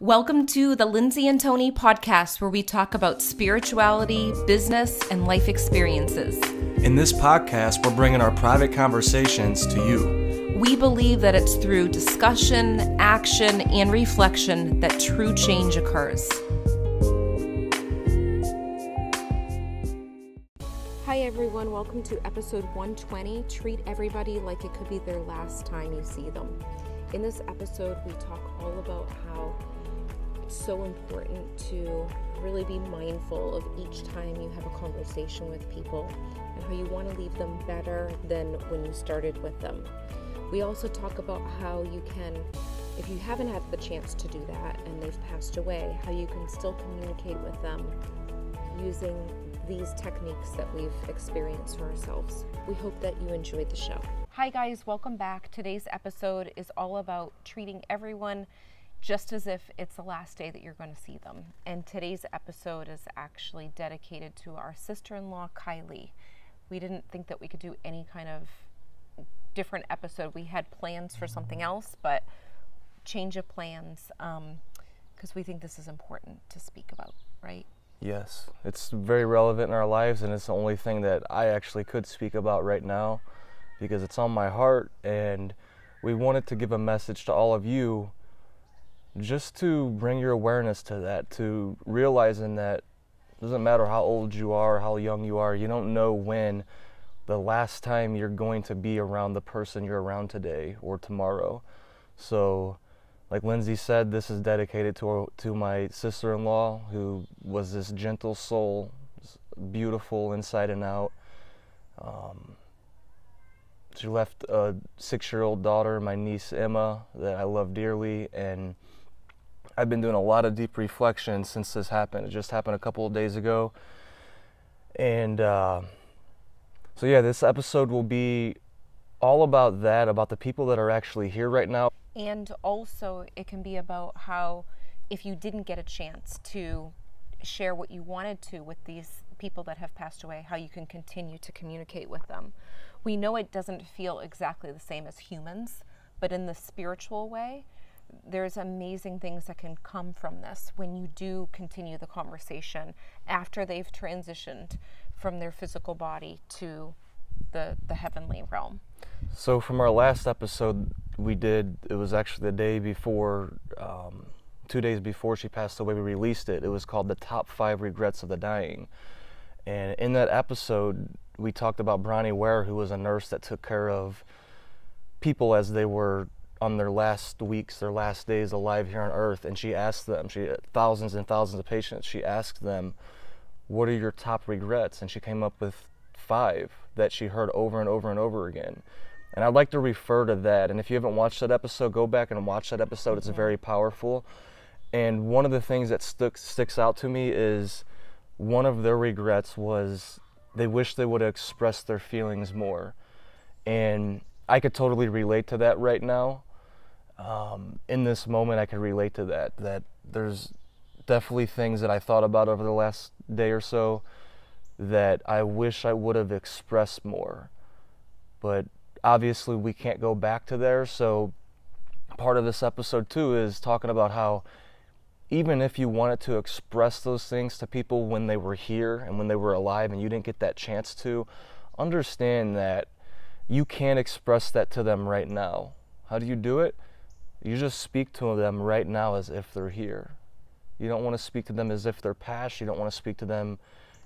Welcome to the Lindsay and Tony podcast, where we talk about spirituality, business, and life experiences. In this podcast, we're bringing our private conversations to you. We believe that it's through discussion, action, and reflection that true change occurs. Hi everyone, welcome to episode 120, Treat Everybody Like It Could Be Their Last Time You See Them. In this episode, we talk all about how it's so important to really be mindful of each time you have a conversation with people and how you want to leave them better than when you started with them. We also talk about how you can, if you haven't had the chance to do that and they've passed away, how you can still communicate with them using these techniques that we've experienced for ourselves. We hope that you enjoyed the show. Hi guys, welcome back. Today's episode is all about treating everyone just as if it's the last day that you're going to see them. And today's episode is actually dedicated to our sister-in-law, Kylie. We didn't think that we could do any kind of different episode. We had plans for something else, but change of plans, because we think this is important to speak about, right? Yes, it's very relevant in our lives, and it's the only thing that I actually could speak about right now because it's on my heart, and we wanted to give a message to all of you just to bring your awareness to that, to realizing that it doesn't matter how old you are, how young you are, you don't know when the last time you're going to be around the person you're around today or tomorrow. So, like Lindsay said, this is dedicated to my sister-in-law, who was this gentle soul, beautiful inside and out. She left a 6-year-old daughter, my niece Emma, that I love dearly, and I've been doing a lot of deep reflection since this happened. It just happened a couple of days ago. And so yeah, this episode will be all about that, about the people that are actually here right now. And also it can be about how, if you didn't get a chance to share what you wanted to with these people that have passed away, how you can continue to communicate with them. We know it doesn't feel exactly the same as humans, but in the spiritual way, there's amazing things that can come from this when you do continue the conversation after they've transitioned from their physical body to the heavenly realm. So from our last episode we did, it was actually the day before, 2 days before she passed away, we released it. It was called The Top 5 Regrets of the Dying. And in that episode, we talked about Bronnie Ware, who was a nurse that took care of people as they were on their last weeks, their last days alive here on earth. And she asked them, she had thousands and thousands of patients, she asked them, what are your top regrets? And she came up with 5 that she heard over and over and over again. And I'd like to refer to that. And if you haven't watched that episode, go back and watch that episode. It's very powerful. And one of the things that sticks out to me is one of their regrets was they wish they would have expressed their feelings more. And I could totally relate to that right now. In this moment, I could relate to that. That there's definitely things that I thought about over the last day or so that I wish I would have expressed more. But obviously we can't go back to there, so part of this episode too is talking about how even if you wanted to express those things to people when they were here and when they were alive and you didn't get that chance to, understand that you can't express that to them right now. How do you do it? You just speak to them right now as if they're here. You don't want to speak to them as if they're past. You don't want to speak to them,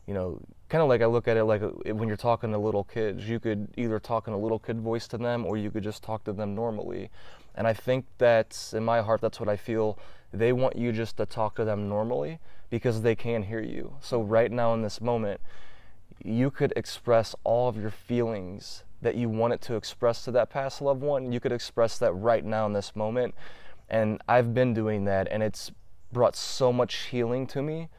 you know, kind of like I look at it like when you're talking to little kids, you could either talk in a little kid voice to them or you could just talk to them normally. And I think that's, in my heart, that's what I feel. They want you just to talk to them normally because they can hear you. So right now in this moment, you could express all of your feelings that you wanted to express to that past loved one. You could express that right now in this moment. And I've been doing that, and it's brought so much healing to me.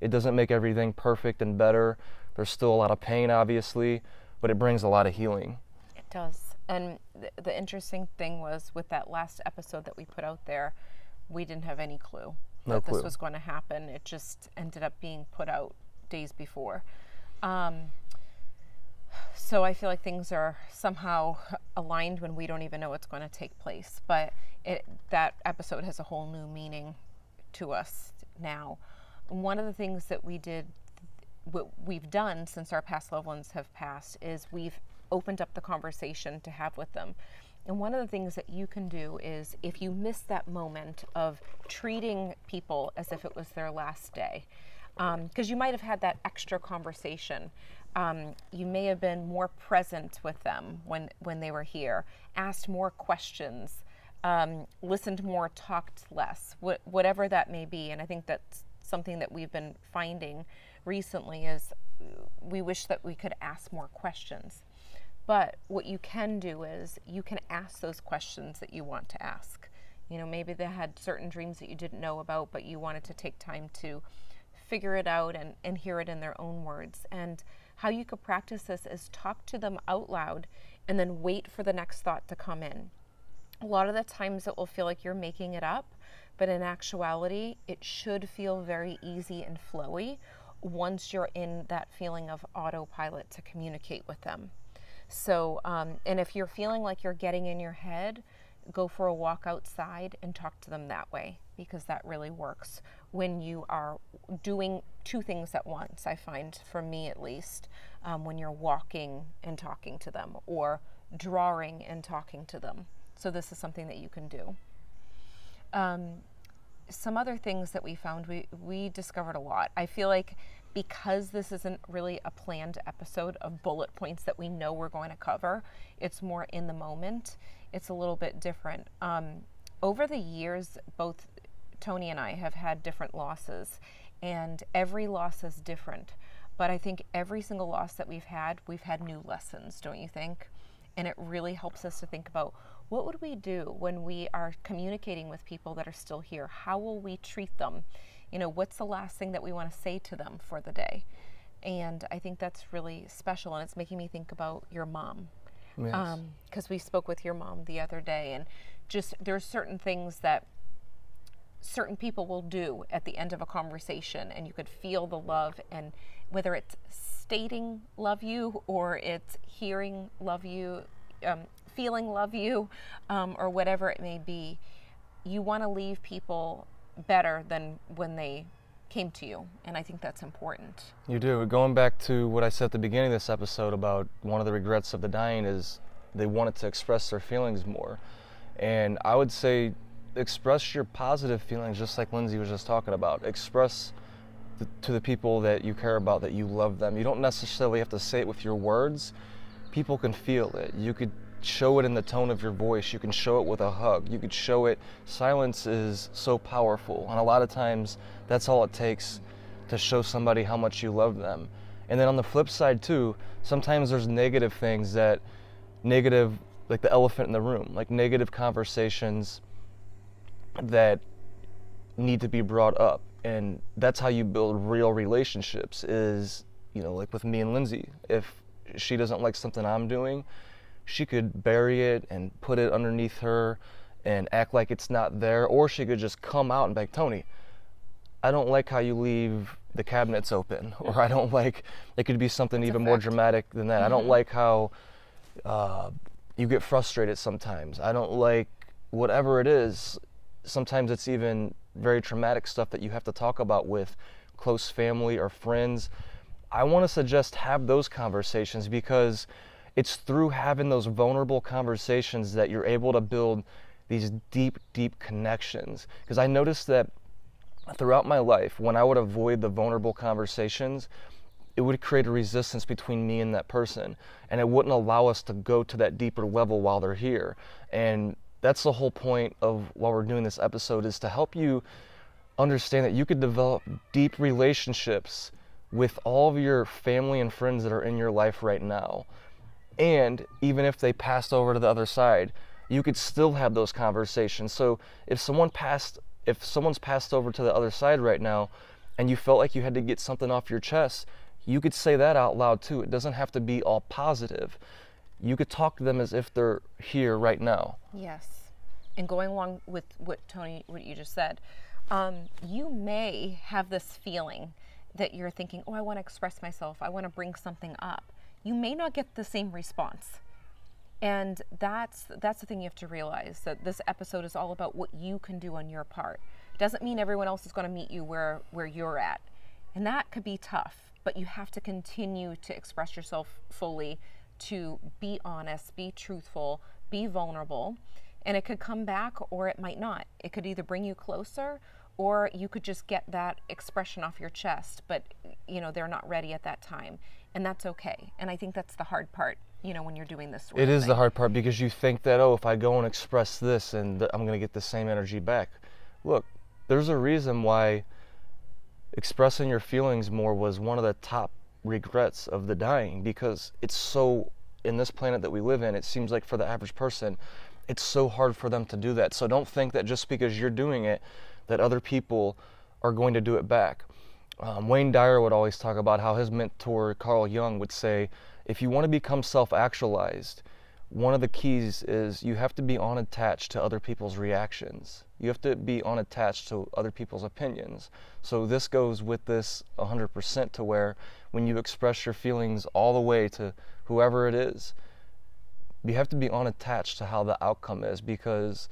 It doesn't make everything perfect and better. There's still a lot of pain, obviously, but it brings a lot of healing. It does. And the interesting thing was, with that last episode that we put out there, we didn't have any clue that this was going to happen. It just ended up being put out days before. So I feel like things are somehow aligned when we don't even know what's going to take place. But that episode has a whole new meaning to us now. One of the things that we did, what we've done since our past loved ones have passed, is we've opened up the conversation to have with them. And one of the things that you can do is, if you miss that moment of treating people as if it was their last day, because you might have had that extra conversation, you may have been more present with them when they were here, asked more questions, listened more, talked less, whatever that may be. And I think that's something that we've been finding recently, is we wish that we could ask more questions. But what you can do is you can ask those questions that you want to ask. You know, maybe they had certain dreams that you didn't know about, but you wanted to take time to figure it out and hear it in their own words. And how you could practice this is talk to them out loud and then wait for the next thought to come in. A lot of the times it will feel like you're making it up, but in actuality, it should feel very easy and flowy once you're in that feeling of autopilot to communicate with them. So, and if you're feeling like you're getting in your head, go for a walk outside and talk to them that way, because that really works when you are doing two things at once, I find, for me at least, when you're walking and talking to them, or drawing and talking to them. So this is something that you can do. Some other things that we found, we discovered a lot. I feel like because this isn't really a planned episode of bullet points that we know we're going to cover, it's more in the moment, it's a little bit different. Over the years, both Tony and I have had different losses, and every loss is different. But I think every single loss that we've had new lessons, don't you think? And it really helps us to think about, what would we do when we are communicating with people that are still here? How will we treat them? You know, what's the last thing that we want to say to them for the day? And I think that's really special, and it's making me think about your mom. Yes. Because we spoke with your mom the other day, and just there are certain things that certain people will do at the end of a conversation, and you could feel the love, and whether it's stating love you, or it's hearing love you, feeling love you, or whatever it may be, you want to leave people better than when they came to you. And I think that's important. You do. Going back to what I said at the beginning of this episode about one of the regrets of the dying is they wanted to express their feelings more. And I would say express your positive feelings, just like Lindsay was just talking about. Express to the people that you care about that you love them. You don't necessarily have to say it with your words. People can feel it. You could show it in the tone of your voice. You can show it with a hug. You could show it. Silence is so powerful, and a lot of times that's all it takes to show somebody how much you love them. And then on the flip side too, sometimes there's negative things that like the elephant in the room, like negative conversations that need to be brought up. And that's how you build real relationships, is, you know, like with me and Lindsay, if she doesn't like something I'm doing, she could bury it and put it underneath her and act like it's not there, or she could just come out and be like, Tony, I don't like how you leave the cabinets open, or I don't like, it could be something even more dramatic than that. Mm-hmm. I don't like how you get frustrated sometimes. I don't like whatever it is. Sometimes it's even very traumatic stuff that you have to talk about with close family or friends. I want to suggest have those conversations, because it's through having those vulnerable conversations that you're able to build these deep, deep connections. Because I noticed that throughout my life, when I would avoid the vulnerable conversations, it would create a resistance between me and that person. And it wouldn't allow us to go to that deeper level while they're here. And that's the whole point of why we're doing this episode, is to help you understand that you could develop deep relationships with all of your family and friends that are in your life right now. And even if they passed over to the other side, you could still have those conversations. So if someone's passed over to the other side right now, and you felt like you had to get something off your chest, you could say that out loud too. It doesn't have to be all positive. You could talk to them as if they're here right now. Yes. And going along with what you just said, you may have this feeling that you're thinking, oh, I want to express myself, I want to bring something up. You may not get the same response. And that's the thing you have to realize, that this episode is all about what you can do on your part Doesn't mean everyone else is going to meet you where you're at. And that could be tough, but you have to continue to express yourself fully, to be honest, be truthful, be vulnerable. And it could come back or it might not. It could either bring you closer or you could just get that expression off your chest, but you know, they're not ready at that time. And that's okay. And I think that's the hard part, you know, when you're doing this sort of thing. It is the hard part, because you think that, oh, if I go and express this and I'm gonna get the same energy back. Look, there's a reason why expressing your feelings more was one of the top regrets of the dying, because it's so, in this planet that we live in, it seems like for the average person, it's so hard for them to do that. So don't think that just because you're doing it, that other people are going to do it back. Wayne Dyer would always talk about how his mentor, Carl Jung, would say, if you want to become self-actualized, one of the keys is you have to be unattached to other people's reactions. You have to be unattached to other people's opinions. So this goes with this 100%, to where when you express your feelings all the way to whoever it is, you have to be unattached to how the outcome is, because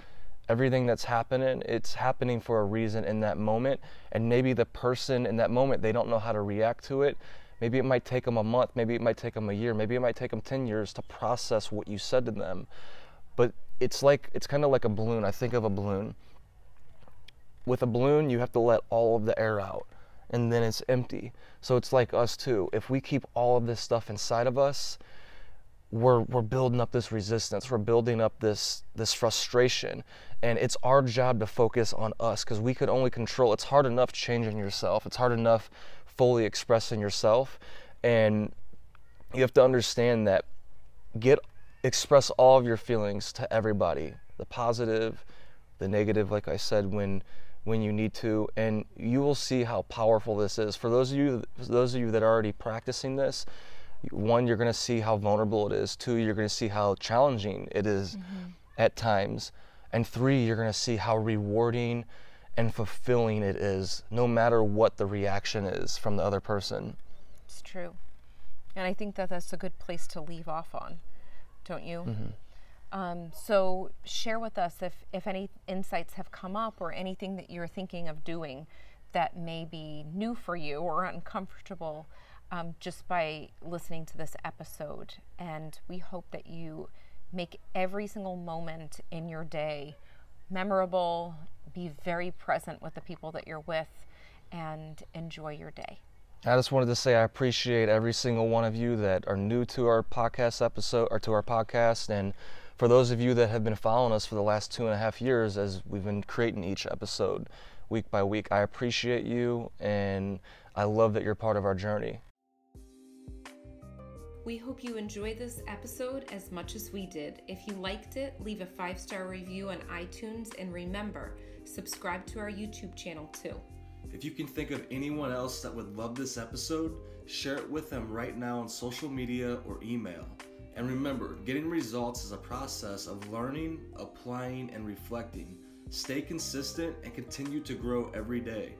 everything that's happening, it's happening for a reason in that moment. And maybe the person in that moment, they don't know how to react to it. Maybe it might take them a month, maybe it might take them a year, maybe it might take them 10 years to process what you said to them. But it's like, it's kind of like a balloon. I think of a balloon. With a balloon, you have to let all of the air out and then it's empty. So it's like us too. If we keep all of this stuff inside of us, we're building up this resistance, we're building up this frustration, and it's our job to focus on us, because we could only control. It's hard enough changing yourself, it's hard enough fully expressing yourself, and you have to understand that express all of your feelings to everybody, the positive, the negative, like I said, when you need to, and you will see how powerful this is. For those of you that are already practicing this, one, you're gonna see how vulnerable it is. Two, you're gonna see how challenging it is at times. And three, you're gonna see how rewarding and fulfilling it is, no matter what the reaction is from the other person. It's true. And I think that that's a good place to leave off on, don't you? So share with us if any insights have come up or anything that you're thinking of doing that may be new for you or uncomfortable. Just by listening to this episode. And we hope that you make every single moment in your day memorable, be very present with the people that you're with, and enjoy your day. I just wanted to say I appreciate every single one of you that are new to our podcast episode, or to our podcast, and for those of you that have been following us for the last 2.5 years as we've been creating each episode week by week. I appreciate you, and I love that you're part of our journey. We hope you enjoyed this episode as much as we did. If you liked it, leave a 5-star review on iTunes, and remember, subscribe to our YouTube channel too. If you can think of anyone else that would love this episode, share it with them right now on social media or email. And remember, getting results is a process of learning, applying, and reflecting. Stay consistent and continue to grow every day.